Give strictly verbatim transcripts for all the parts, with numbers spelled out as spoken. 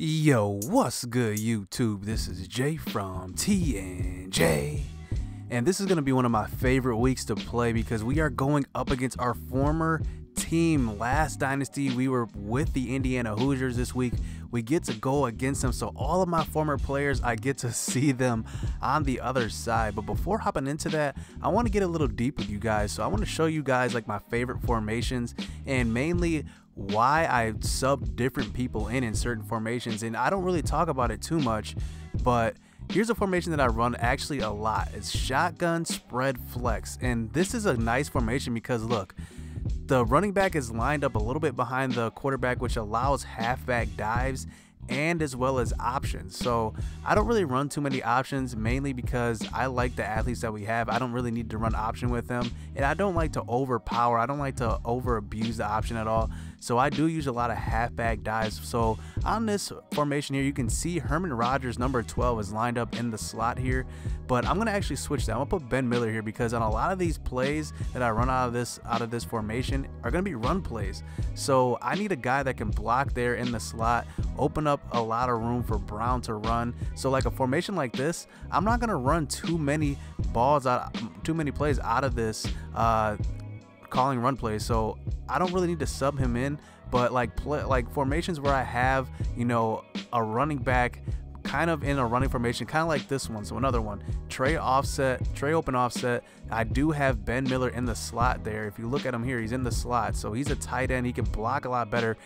Yo, what's good YouTube? This is Jay from T N J, and this is going to be one of my favorite weeks to play because we are going up against our former team. Last dynasty we were with the Indiana Hoosiers. This week we get to go against them, so all of my former players, I get to see them on the other side. But before hopping into that, I want to get a little deep with you guys, so I want to show you guys like my favorite formations and mainly why I sub different people in in certain formations. And I don't really talk about it too much, but here's a formation that I run actually a lot. It's shotgun spread flex, and this is a nice formation because look, the running back is lined up a little bit behind the quarterback, which allows halfback dives and as well as options. So I don't really run too many options, mainly because I like the athletes that we have. I don't really need to run option with them, and I don't like to overpower. I don't like to over abuse the option at all. So I do use a lot of halfback dives. So on this formation here, you can see Herman Rogers, number twelve, is lined up in the slot here, but I'm gonna actually switch that. I'm gonna put Ben Miller here because on a lot of these plays that I run out of this out of this formation are gonna be run plays. So I need a guy that can block there in the slot, open up a lot of room for Brown to run. So like a formation like this, I'm not gonna run too many balls out, too many plays out of this uh, calling run plays. So I don't really need to sub him in, but like play, like formations where I have, you know, a running back kind of in a running formation, kind of like this one. So another one, Trey offset, Trey open offset. I do have Ben Miller in the slot there. If you look at him here, he's in the slot. So he's a tight end. He can block a lot better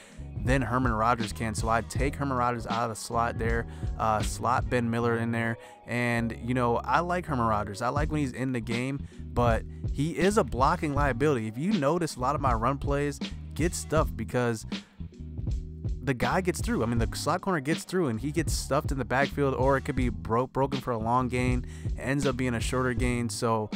than Herman Rogers can. So I take Herman Rogers out of the slot there, uh, slot Ben Miller in there. And, you know, I like Herman Rogers. I like when he's in the game, but he is a blocking liability. If you notice, a lot of my run plays get stuffed because the guy gets through. I mean, the slot corner gets through and he gets stuffed in the backfield, or it could be broke broken for a long gain, ends up being a shorter gain. So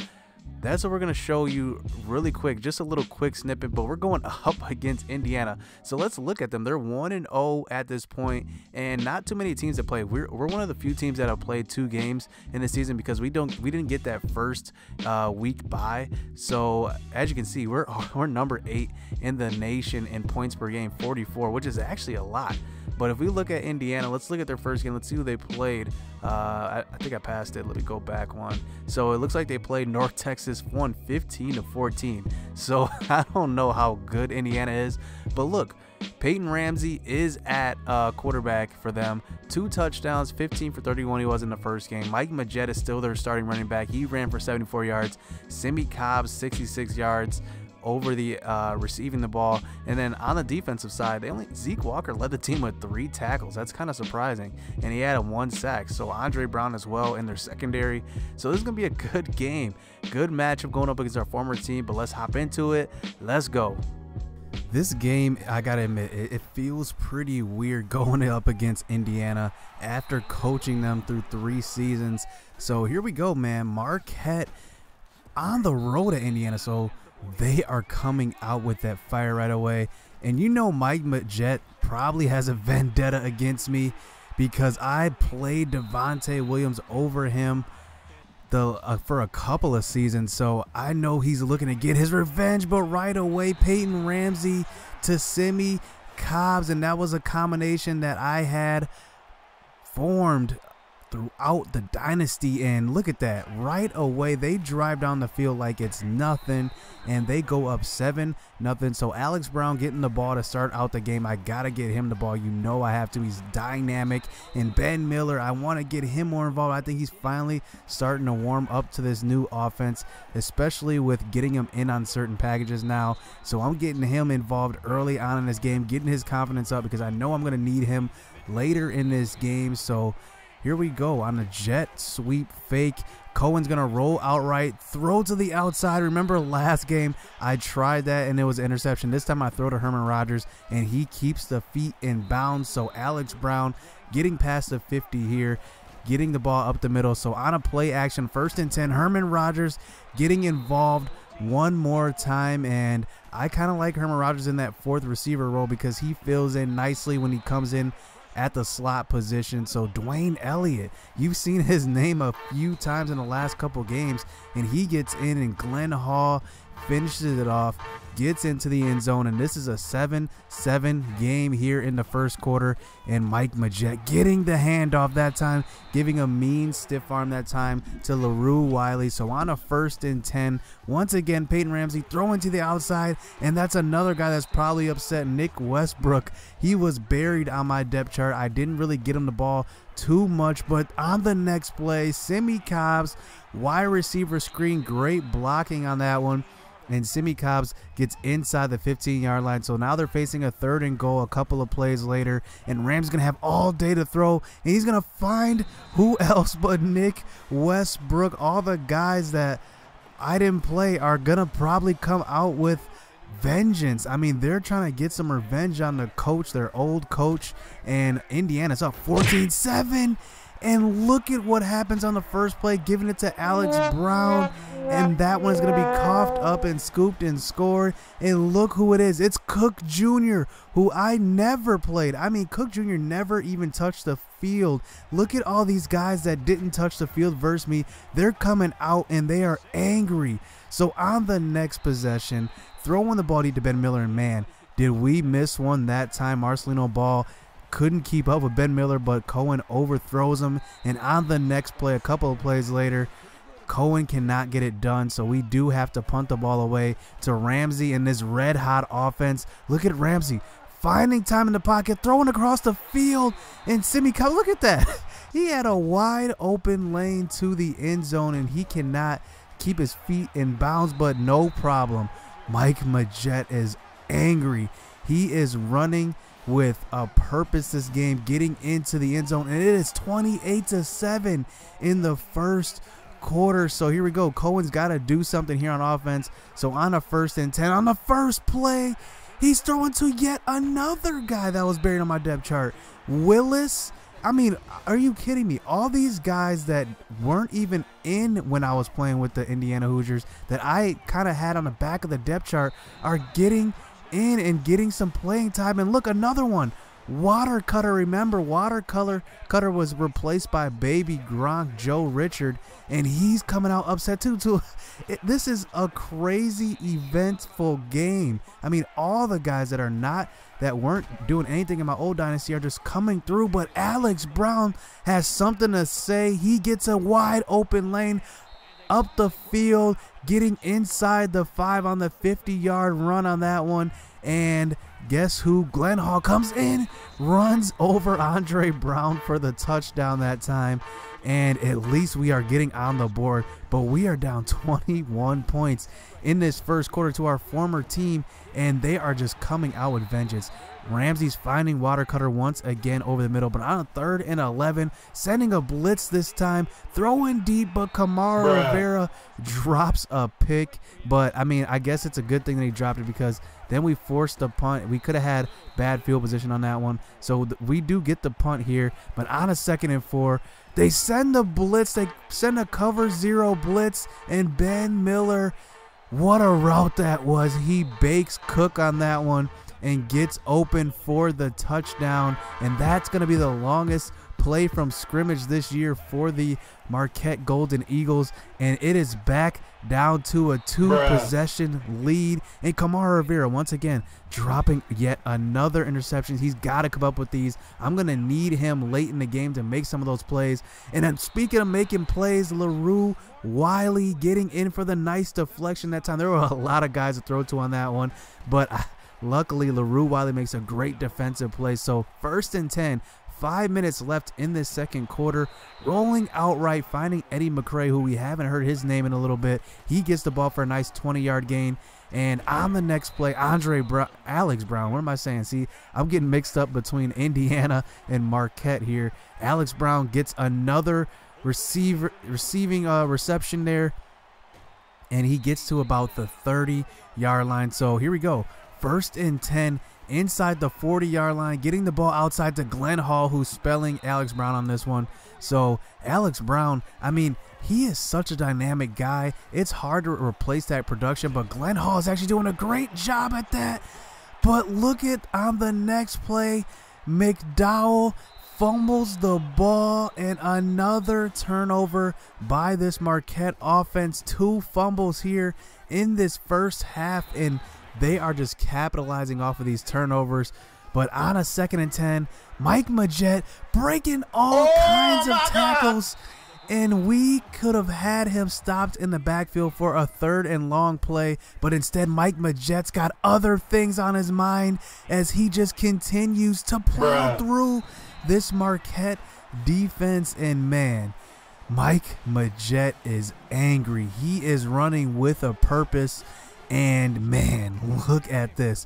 that's what we're going to show you really quick, just a little quick snippet, but we're going up against Indiana. So let's look at them. They're one and oh at this point, and not too many teams that play. We're, we're one of the few teams that have played two games in the season because we don't we didn't get that first uh, week bye. So as you can see, we're, we're number eight in the nation in points per game, forty-four, which is actually a lot. But if we look at Indiana, let's look at their first game. Let's see who they played. Uh, I, I think I passed it. Let me go back one. So it looks like they played North Texas, won fifteen to fourteen. So I don't know how good Indiana is, but look, Peyton Ramsey is at uh, quarterback for them. Two touchdowns, fifteen for thirty-one. He was in the first game. Mike Majette is still their starting running back. He ran for seventy-four yards. Simmie Cobbs, sixty-six yards over the uh, receiving the ball. And then on the defensive side, they only Zeke Walker led the team with three tackles. That's kind of surprising, and he had a one sack. So Andre Brown as well in their secondary. So this is gonna be a good game, good matchup going up against our former team. But let's hop into it. Let's go. This game, I gotta admit, it feels pretty weird going up against Indiana after coaching them through three seasons. So here we go, man. Marquette on the road to Indiana. So they are coming out with that fire right away. And you know Mike Majette probably has a vendetta against me because I played Devontae Williams over him the uh, for a couple of seasons. So I know he's looking to get his revenge, but right away, Peyton Ramsey to Simmie Cobbs, and that was a combination that I had formed throughout the dynasty. And look at that, right away they drive down the field like it's nothing, and they go up seven nothing. So Alex Brown getting the ball to start out the game. I gotta get him the ball, you know I have to. He's dynamic. And Ben Miller, I want to get him more involved. I think he's finally starting to warm up to this new offense, especially with getting him in on certain packages now. So I'm getting him involved early on in this game, getting his confidence up because I know I'm gonna need him later in this game. So here we go on the jet sweep fake. Cohen's going to roll outright, throw to the outside. Remember last game, I tried that and it was an interception. This time I throw to Herman Rogers and he keeps the feet in bounds. So Alex Brown getting past the fifty here, getting the ball up the middle. So on a play action, first and ten, Herman Rogers getting involved one more time. And I kind of like Herman Rogers in that fourth receiver role because he fills in nicely when he comes in at the slot position. So Dwayne Elliott, you've seen his name a few times in the last couple games, and he gets in. And Glenn Hall finishes it off, gets into the end zone, and this is a seven seven game here in the first quarter. And Mike Majette getting the handoff that time, giving a mean stiff arm that time to LaRue Wiley. So on a first and ten, once again, Peyton Ramsey throwing to the outside, and that's another guy that's probably upset Nick Westbrook. He was buried on my depth chart. I didn't really get him the ball too much, but on the next play, Simmie Cobbs, wide receiver screen, great blocking on that one. And Simmie Cobbs gets inside the fifteen yard line. So now they're facing a third and goal a couple of plays later. And Ram's going to have all day to throw. And he's going to find who else but Nick Westbrook. All the guys that I didn't play are going to probably come out with vengeance. I mean, they're trying to get some revenge on the coach, their old coach. And Indiana's up fourteen seven. And look at what happens on the first play, giving it to Alex Brown. And that one's going to be coughed up and scooped and scored. And look who it is. It's Cook Junior, who I never played. I mean, Cook Junior never even touched the field. Look at all these guys that didn't touch the field versus me. They're coming out, and they are angry. So on the next possession, throwing the ball deep to Ben Miller. And, man, did we miss one that time. Marcelino Ball couldn't keep up with Ben Miller, but Cohen overthrows him. And on the next play, a couple of plays later, Cohen cannot get it done, so we do have to punt the ball away to Ramsey and this red-hot offense. Look at Ramsey finding time in the pocket, throwing across the field, and Simmie Cobbs, look at that. He had a wide-open lane to the end zone, and he cannot keep his feet in bounds, but no problem. Mike Majette is angry. He is running with a purpose this game, getting into the end zone, and it is twenty-eight to seven in the first quarter. So here we go. Cohen's got to do something here on offense. So on a first and ten, on the first play, he's throwing to yet another guy that was buried on my depth chart, Willis. I mean, are you kidding me? All these guys that weren't even in when I was playing with the Indiana Hoosiers that I kind of had on the back of the depth chart are getting in and getting some playing time. And look, another one, Water Cutter. Remember, Water Cutter Cutter was replaced by Baby Gronk, Joe Richard, and he's coming out upset too. too. It, this is a crazy, eventful game. I mean, all the guys that are not, that weren't doing anything in my old dynasty are just coming through, but Alex Brown has something to say. He gets a wide open lane up the field, getting inside the five on the fifty yard run on that one. And guess who? Glenn Hall comes in, runs over Andre Brown for the touchdown that time. And at least we are getting on the board, but we are down twenty-one points in this first quarter to our former team, and they are just coming out with vengeance. Ramsey's finding Water Cutter once again over the middle, but on a third and eleven, sending a blitz this time, throwing deep, but Kamara Rivera drops a pick. But I mean, I guess it's a good thing that he dropped it, because then we forced the punt. We could have had bad field position on that one, so th we do get the punt here. But on a second and four, they send the blitz. They send a cover zero blitz, and Ben Miller, what a route that was. He bakes Cook on that one and gets open for the touchdown. And that's going to be the longest play from scrimmage this year for the Marquette Golden Eagles. And it is back down to a two possession lead. And Kamara Rivera once again dropping yet another interception. He's got to come up with these. I'm going to need him late in the game to make some of those plays. And then speaking of making plays, LaRue Wiley getting in for the nice deflection that time. There were a lot of guys to throw to on that one, but I Luckily, LaRue Wiley makes a great defensive play. So first and ten, five minutes left in this second quarter, rolling outright, finding Eddie McCray, who we haven't heard his name in a little bit. He gets the ball for a nice twenty yard gain. And on the next play, Andre Brown, Alex Brown, what am I saying? See, I'm getting mixed up between Indiana and Marquette here. Alex Brown gets another receiver receiving uh, reception there, and he gets to about the thirty yard line. So here we go. First and ten, inside the forty yard line, getting the ball outside to Glenn Hall, who's spelling Alex Brown on this one. So Alex Brown, I mean, he is such a dynamic guy. It's hard to replace that production, but Glenn Hall is actually doing a great job at that. But look at on the next play, McDowell fumbles the ball, and another turnover by this Marquette offense. Two fumbles here in this first half, and they are just capitalizing off of these turnovers. But on a second and ten, Mike Majette breaking all oh kinds of tackles, God. And we could have had him stopped in the backfield for a third and long play, but instead Mike Majette's got other things on his mind as he just continues to plow Bruh. through this Marquette defense. And man, Mike Majette is angry. He is running with a purpose, and man, look at this.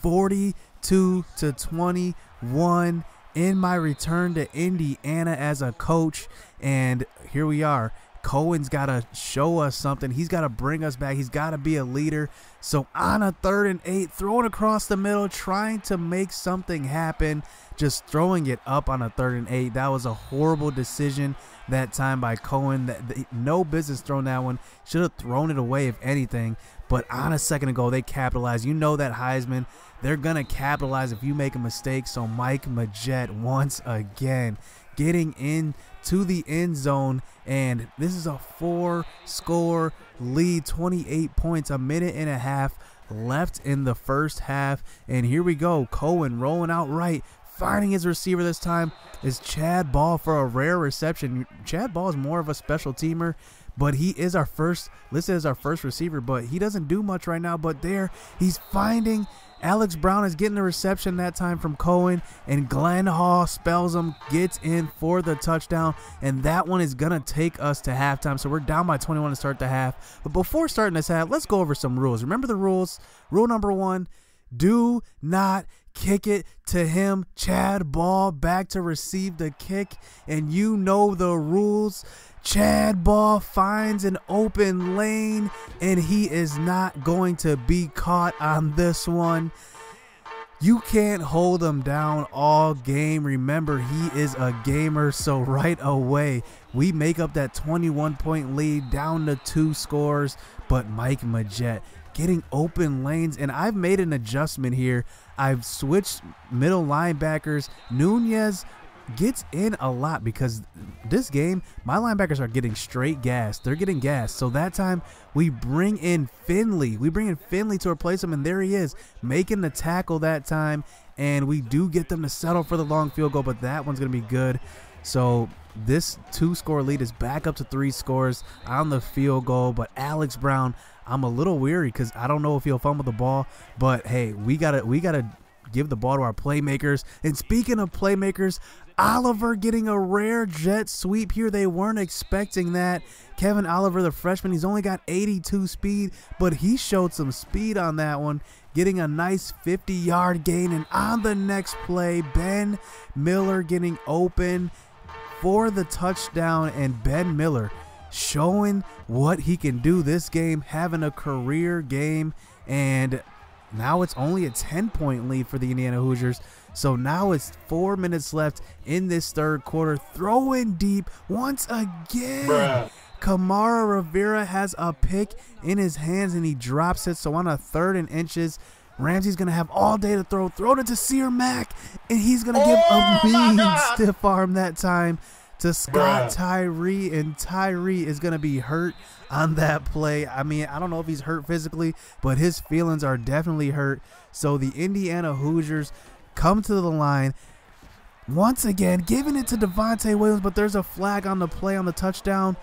forty-two to twenty-one in my return to Indiana as a coach, and here we are. Cohen's got to show us something. He's got to bring us back. He's got to be a leader. So on a third and eight, throwing across the middle, trying to make something happen, just throwing it up on a third and eight. That was a horrible decision that time by Cohen. That no business throwing that one. Should have thrown it away if anything. But on a second ago, they capitalized. You know that Heisman, they're gonna capitalize if you make a mistake. So Mike Majette once again getting in to the end zone, and this is a four score lead, twenty-eight points, a minute and a half left in the first half, and here we go. Cohen rolling out right, finding his receiver. This time is Chad Ball for a rare reception. Chad Ball is more of a special teamer, but he is our first listed as our first receiver, but he doesn't do much right now. But there, he's finding Alex Brown, is getting a reception that time from Cohen, and Glenn Hall spells him, gets in for the touchdown, and that one is going to take us to halftime. So we're down by twenty-one to start the half. But before starting this half, let's go over some rules. Remember the rules. Rule number one, do not kick it to him. Chad Ball back to receive the kick, and you know the rules. Chad Ball finds an open lane, and he is not going to be caught on this one. You can't hold him down all game. Remember, he is a gamer, so right away we make up that twenty-one point lead down to two scores. But Mike Majette getting open lanes, and I've made an adjustment here. I've switched middle linebackers. Nunez gets in a lot because this game, my linebackers are getting straight gas. They're getting gas. So that time we bring in Finley. We bring in Finley to replace him, and there he is making the tackle that time. And we do get them to settle for the long field goal, but that one's going to be good. So this two-score lead is back up to three scores on the field goal. But Alex Brown, I'm a little weary because I don't know if he'll fumble the ball. But hey, we gotta we gotta give the ball to our playmakers. And speaking of playmakers, Oliver getting a rare jet sweep here. They weren't expecting that. Kevin Oliver, the freshman, he's only got eighty-two speed, but he showed some speed on that one, getting a nice fifty-yard gain. And on the next play, Ben Miller getting open for the touchdown, and Ben Miller showing what he can do this game, having a career game. And now it's only a ten point lead for the Indiana Hoosiers. So now it's four minutes left in this third quarter. Throwing deep once again. Bruh. Kamara Rivera has a pick in his hands, and he drops it. So on a third and inches, Ramsey's going to have all day to throw. Throw to Desir Mac, and he's going to oh give a mean stiff arm that time to Scott Bruh. Tyree, and Tyree is going to be hurt on that play. I mean, I don't know if he's hurt physically, but his feelings are definitely hurt. So the Indiana Hoosiers come to the line once again, giving it to Devontae Williams, but there's a flag on the play on the touchdown.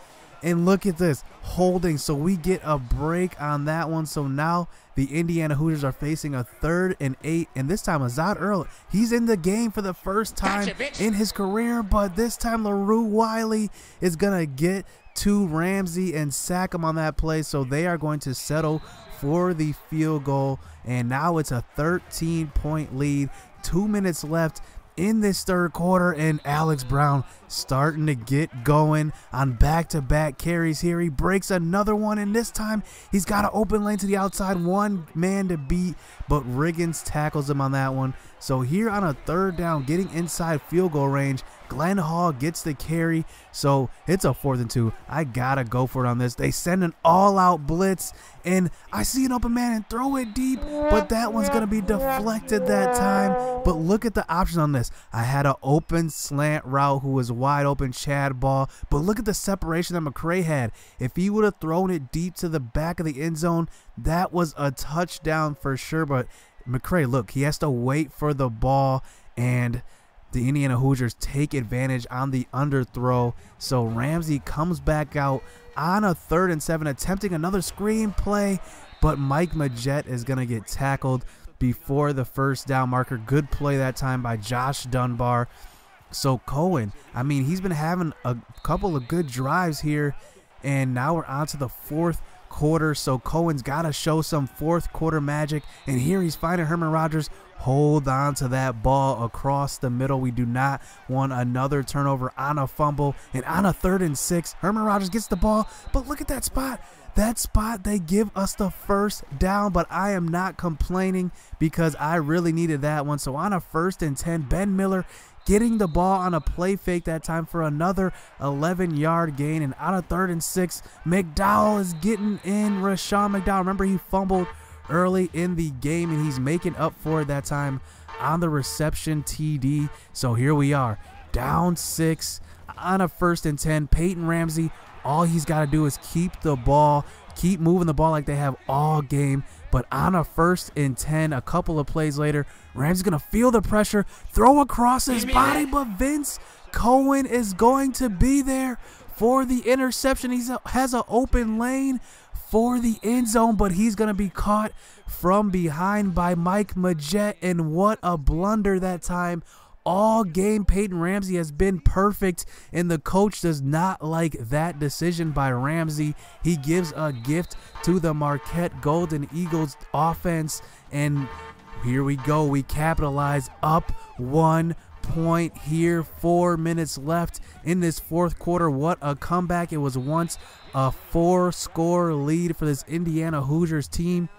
And look at this, holding. So we get a break on that one. So now the Indiana Hoosiers are facing a third and eight. And this time, Azad Earl, he's in the game for the first time gotcha, in his career. But this time, LaRue Wiley is going to get to Ramsey and sack him on that play. So they are going to settle for the field goal. And now it's a thirteen point lead. Two minutes left in this third quarter, and Alex Brown starting to get going on back-to-back carries here. He breaks another one, and this time he's got an open lane to the outside, one man to beat, but Riggins tackles him on that one. So here on a third down, getting inside field goal range, Glenn Hall gets the carry, so it's a fourth and two. I gotta go for it on this. They send an all-out blitz, and I see an open man and throw it deep, but that one's gonna be deflected that time. But look at the options on this. I had an open slant route who was wide open, Chad Ball, but look at the separation that McCray had. If he would have thrown it deep to the back of the end zone, that was a touchdown for sure. But McCray, look, he has to wait for the ball, and the Indiana Hoosiers take advantage on the underthrow. So Ramsey comes back out on a third and seven, attempting another screen play, but Mike Majette is going to get tackled before the first down marker. Good play that time by Josh Dunbar. So Cohen, I mean, he's been having a couple of good drives here, and now we're on to the fourth quarter. So Cohen's got to show some fourth quarter magic, and here he's finding Herman Rogers. Hold on to that ball across the middle. We do not want another turnover on a fumble. And on a third and six, Herman Rogers gets the ball, but look at that spot. That spot, they give us the first down, but I am not complaining because I really needed that one. So on a first and ten, Ben Miller getting the ball on a play fake that time for another eleven-yard gain. And on a third and six, McDowell is getting in. Rashawn McDowell, remember he fumbled early in the game, and he's making up for it that time on the reception T D. So here we are, down six on a first and ten. Peyton Ramsey, all he's got to do is keep the ball, keep moving the ball like they have all game. But on a first and ten, a couple of plays later, Ramsey's going to feel the pressure, throw across his body, but Vince Cohen is going to be there for the interception. He has an open lane for the end zone, but he's going to be caught from behind by Mike Majette, and what a blunder that time. All game, Peyton Ramsey has been perfect, and the coach does not like that decision by Ramsey. He gives a gift to the Marquette Golden Eagles offense, and here we go. We capitalize, up one point here, four minutes left in this fourth quarter. What a comeback. It was once a four score lead for this Indiana Hoosiers team,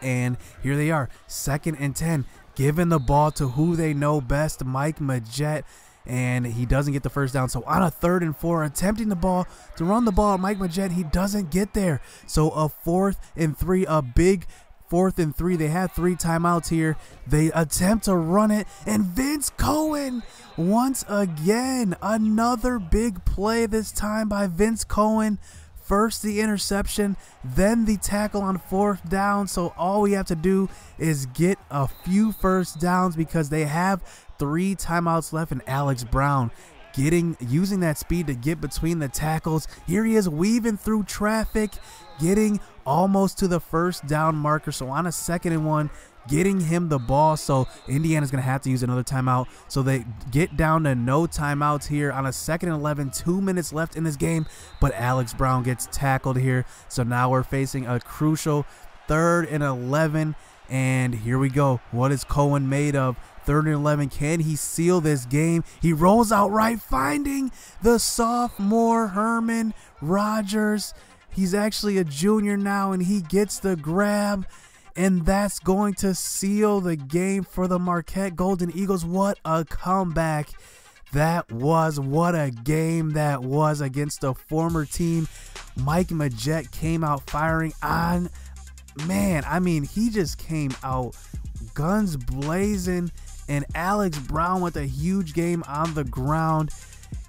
and here they are, second and ten, giving the ball to who they know best, Mike Majette, and he doesn't get the first down. So on a third and four, attempting the ball to run the ball, Mike Majette, he doesn't get there. So a fourth and three, a big fourth and three. They had three timeouts here. They attempt to run it, and Vince Cohen once again, another big play this time by Vince Cohen. First the interception, then the tackle on fourth down. So all we have to do is get a few first downs because they have three timeouts left. And Alex Brown getting using that speed to get between the tackles. Here he is weaving through traffic, getting almost to the first down marker. So on a second and one, getting him the ball. So Indiana's going to have to use another timeout. So they get down to no timeouts here on a second and eleven, two minutes left in this game. But Alex Brown gets tackled here. So now we're facing a crucial third and eleven. And here we go. What is Cohen made of? Third and eleven. Can he seal this game? He rolls out right, finding the sophomore Herman Rogers. He's actually a junior now, and he gets the grab, and that's going to seal the game for the Marquette Golden Eagles. What a comeback that was. What a game that was against a former team. Mike Majette came out firing on. Man, I mean, he just came out guns blazing, and Alex Brown with a huge game on the ground.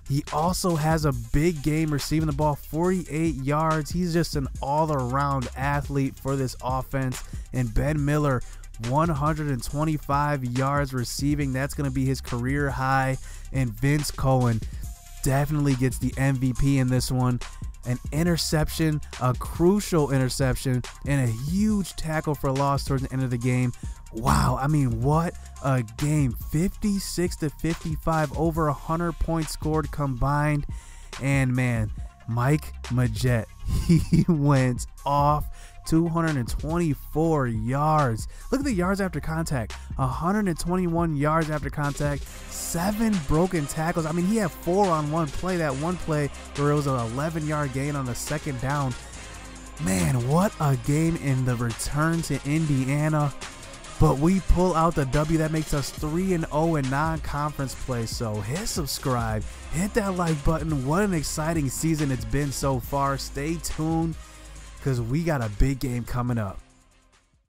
He also has a big game receiving the ball, forty-eight yards. He's just an all-around athlete for this offense. And Ben Miller, one hundred twenty-five yards receiving. That's going to be his career high. And Vince Cohen definitely gets the M V P in this one. An interception, a crucial interception, and a huge tackle for loss towards the end of the game. Wow, I mean, what a game. fifty-six to fifty-five, over one hundred points scored combined. And man, Mike Majette, he went off, two hundred twenty-four yards. Look at the yards after contact, one hundred twenty-one yards after contact, seven broken tackles. I mean, he had four on one play, that one play where it was an eleven-yard gain on the second down. Man, what a game in the return to Indiana. But we pull out the W. That makes us three and oh in non-conference play. So hit subscribe, hit that like button. What an exciting season it's been so far. Stay tuned because we got a big game coming up.